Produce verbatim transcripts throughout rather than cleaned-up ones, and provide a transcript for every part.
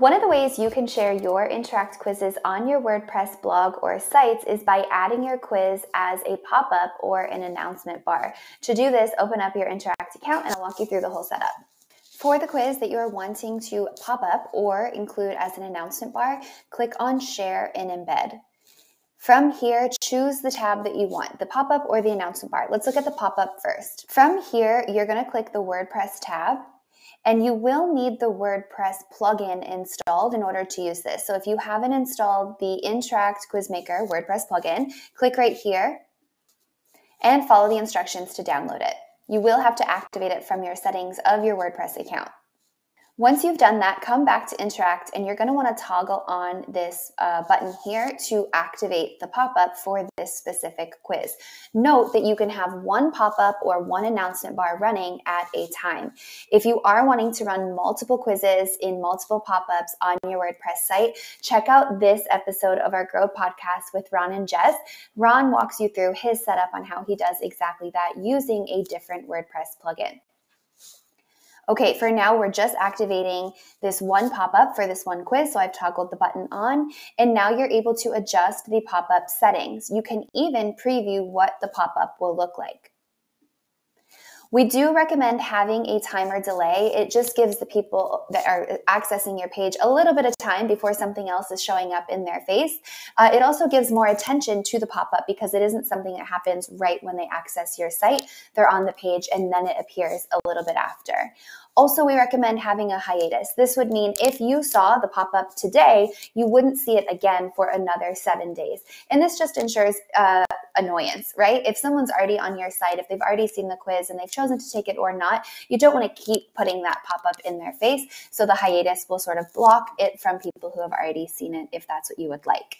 One of the ways you can share your Interact quizzes on your WordPress blog or sites is by adding your quiz as a pop-up or an announcement bar. To do this, open up your Interact account and I'll walk you through the whole setup. For the quiz that you are wanting to pop up or include as an announcement bar, click on Share and Embed. From here, choose the tab that you want, the pop-up or the announcement bar. Let's look at the pop-up first. From here, you're going to click the WordPress tab, and you will need the WordPress plugin installed in order to use this. So if you haven't installed the Interact Quiz Maker WordPress plugin, click right here and follow the instructions to download it. You will have to activate it from your settings of your WordPress account. Once you've done that, come back to Interact and you're going to want to toggle on this uh, button here to activate the pop-up for this specific quiz. Note that you can have one pop-up or one announcement bar running at a time. If you are wanting to run multiple quizzes in multiple pop-ups on your WordPress site, check out this episode of our Grow podcast with Ron and Jess. Ron walks you through his setup on how he does exactly that using a different WordPress plugin. Okay, for now, we're just activating this one pop-up for this one quiz, so I've toggled the button on, and now you're able to adjust the pop-up settings. You can even preview what the pop-up will look like. We do recommend having a timer delay. It just gives the people that are accessing your page a little bit of time before something else is showing up in their face. Uh, it also gives more attention to the pop-up because it isn't something that happens right when they access your site. They're on the page and then it appears a little bit after. Also, we recommend having a hiatus. This would mean if you saw the pop-up today, you wouldn't see it again for another seven days. And this just ensures uh, annoyance, right? If someone's already on your site, if they've already seen the quiz and they've chosen to take it or not, you don't want to keep putting that pop-up in their face. So the hiatus will sort of block it from people who have already seen it, if that's what you would like.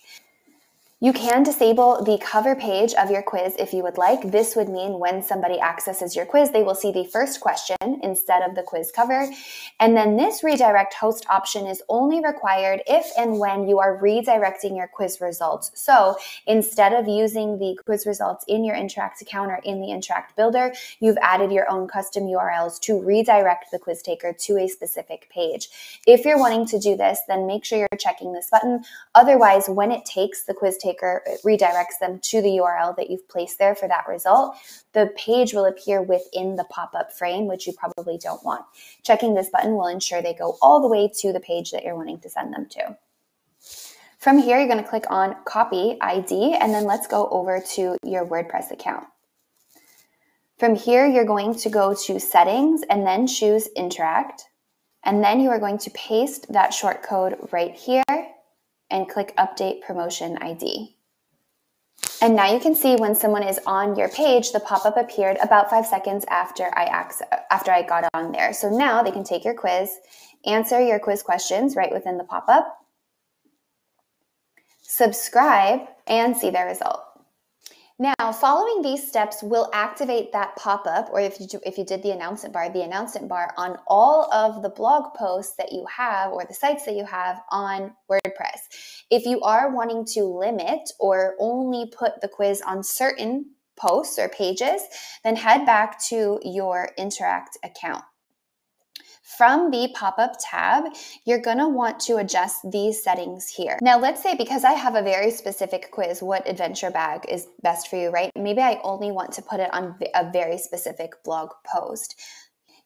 You can disable the cover page of your quiz if you would like. This would mean when somebody accesses your quiz, they will see the first question instead of the quiz cover. And then this redirect host option is only required if and when you are redirecting your quiz results. So instead of using the quiz results in your Interact account or in the Interact builder, you've added your own custom U R Ls to redirect the quiz taker to a specific page. If you're wanting to do this, then make sure you're checking this button. Otherwise, when it takes the quiz taker, it redirects them to the U R L that you've placed there for that result. The page will appear within the pop-up frame, which you probably don't want. Checking this button will ensure they go all the way to the page that you're wanting to send them to. From here, you're going to click on Copy I D, and then let's go over to your WordPress account. From here, you're going to go to Settings and then choose Interact, and then you are going to paste that short code right here and click Update Promotion I D. And now you can see when someone is on your page, the pop-up appeared about five seconds after I, access, after I got on there. So now they can take your quiz, answer your quiz questions right within the pop-up, subscribe, and see their result. Now, following these steps will activate that pop-up, or if you, do, if you did the announcement bar, the announcement bar on all of the blog posts that you have or the sites that you have on WordPress. If you are wanting to limit or only put the quiz on certain posts or pages, then head back to your Interact account. From the pop-up tab, you're going to want to adjust these settings here. Now, let's say because I have a very specific quiz, what adventure bag is best for you, right? Maybe I only want to put it on a very specific blog post.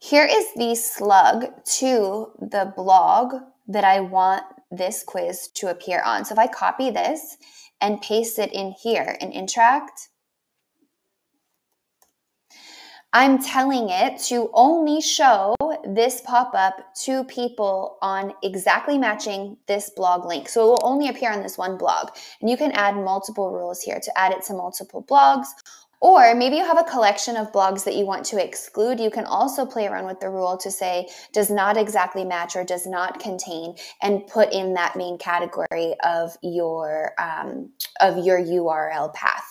Here is the slug to the blog that I want this quiz to appear on. So if I copy this and paste it in here in Interact, I'm telling it to only show this pop-up to people on exactly matching this blog link. So it will only appear on this one blog. And you can add multiple rules here to add it to multiple blogs. Or maybe you have a collection of blogs that you want to exclude. You can also play around with the rule to say does not exactly match or does not contain and put in that main category of your, um, of your U R L path.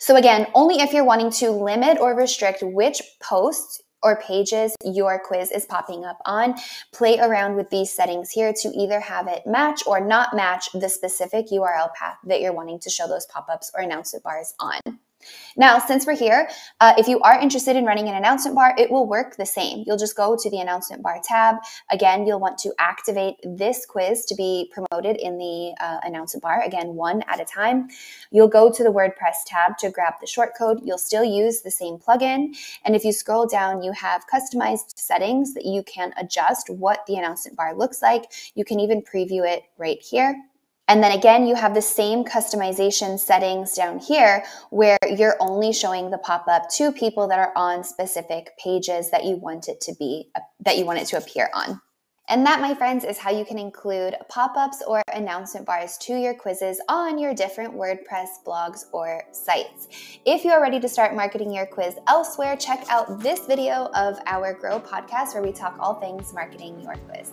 So again, only if you're wanting to limit or restrict which posts or pages your quiz is popping up on, play around with these settings here to either have it match or not match the specific U R L path that you're wanting to show those pop-ups or announcement bars on. Now, since we're here, uh, if you are interested in running an announcement bar, it will work the same. You'll just go to the announcement bar tab. Again, you'll want to activate this quiz to be promoted in the uh, announcement bar, again, one at a time. You'll go to the WordPress tab to grab the shortcode. You'll still use the same plugin. And if you scroll down, you have customized settings that you can adjust what the announcement bar looks like. You can even preview it right here. And then again, you have the same customization settings down here where you're only showing the pop-up to people that are on specific pages that you want it to be, that you want it to appear on. And that, my friends, is how you can include pop-ups or announcement bars to your quizzes on your different WordPress blogs or sites. If you are ready to start marketing your quiz elsewhere, check out this video of our Grow podcast where we talk all things marketing your quiz.